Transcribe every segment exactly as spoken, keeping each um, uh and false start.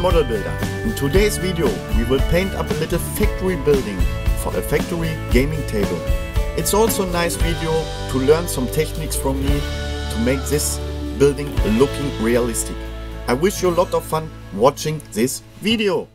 Model Builder. In today's video we will paint up a little factory building for a factory gaming table. It's also a nice video to learn some techniques from me to make this building looking realistic. I wish you a lot of fun watching this video.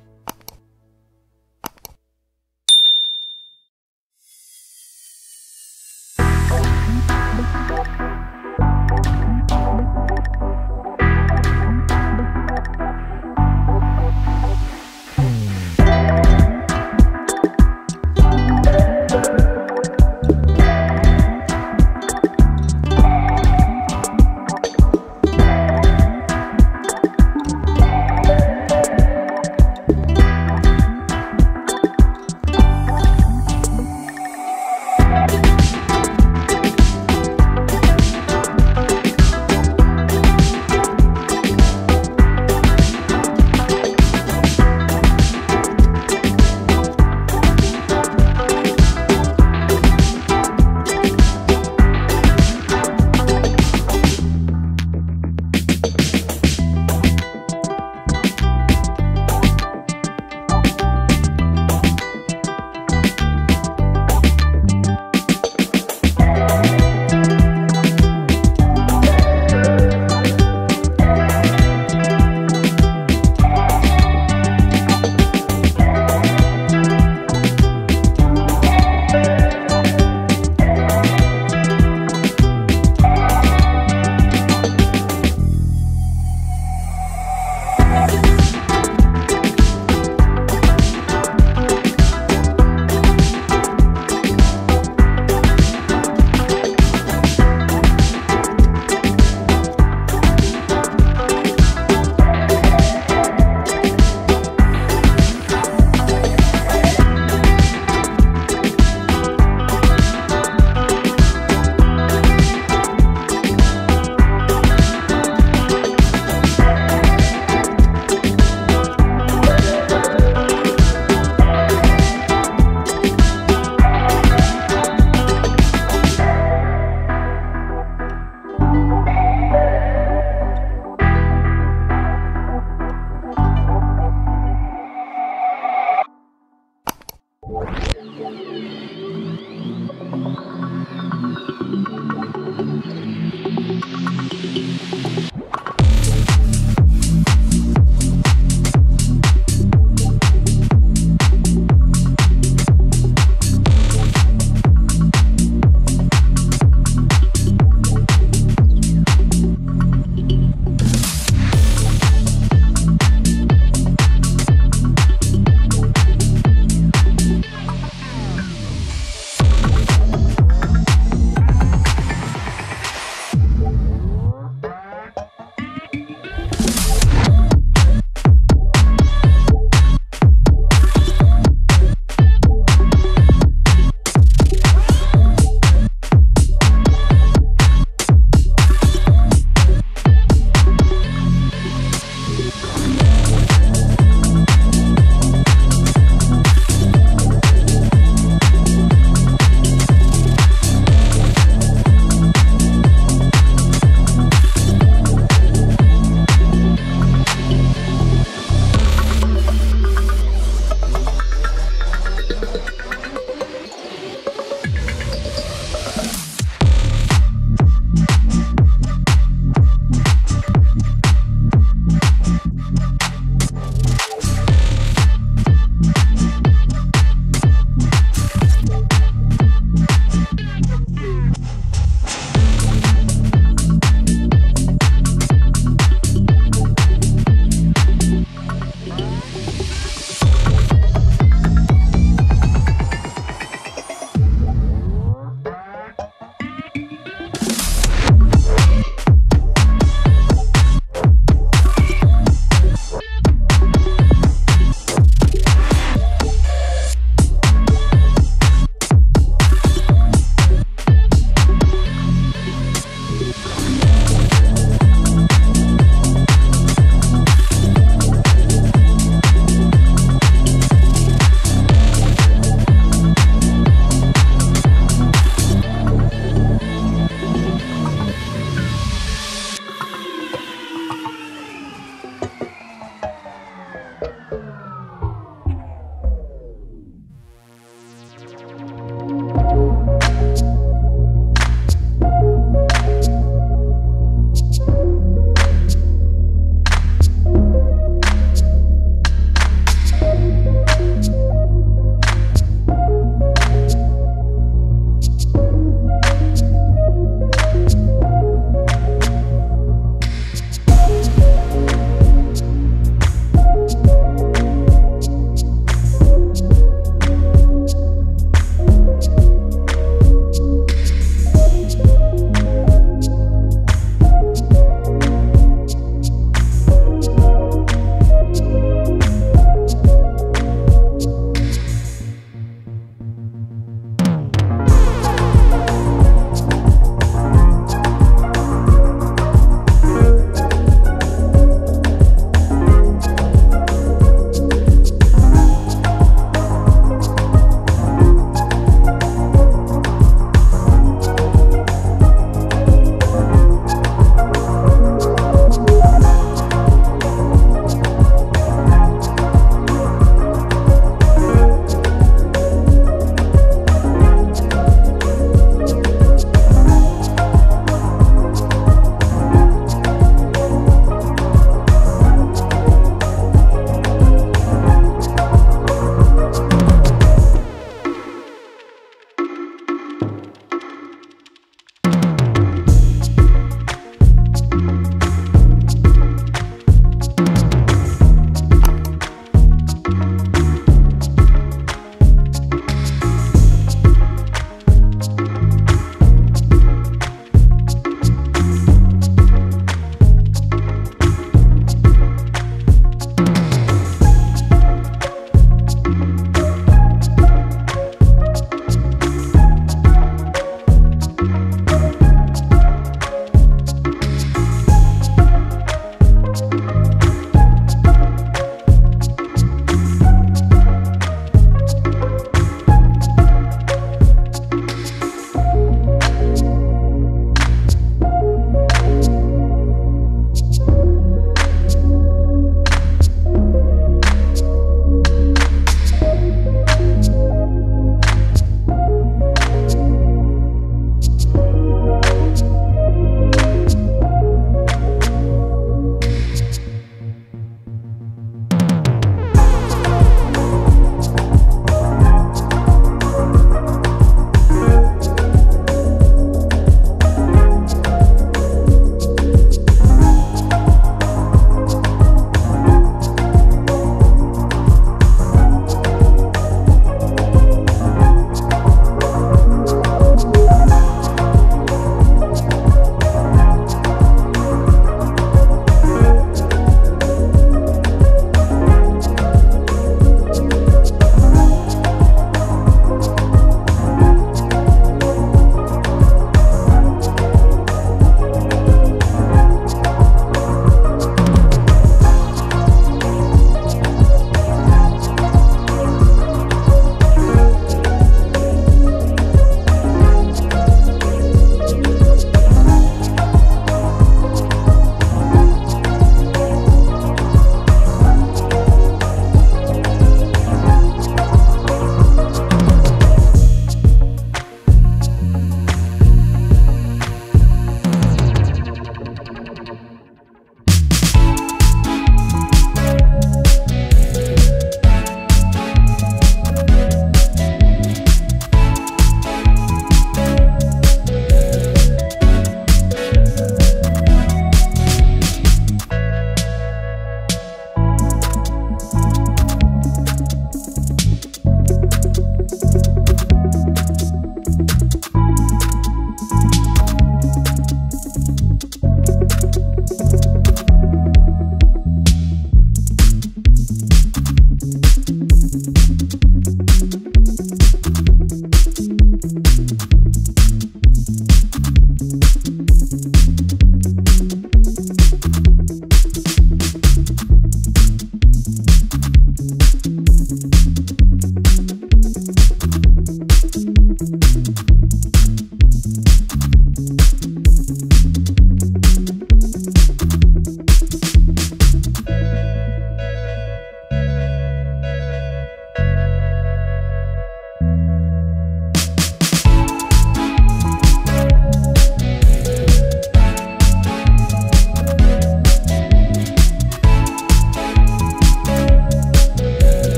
What?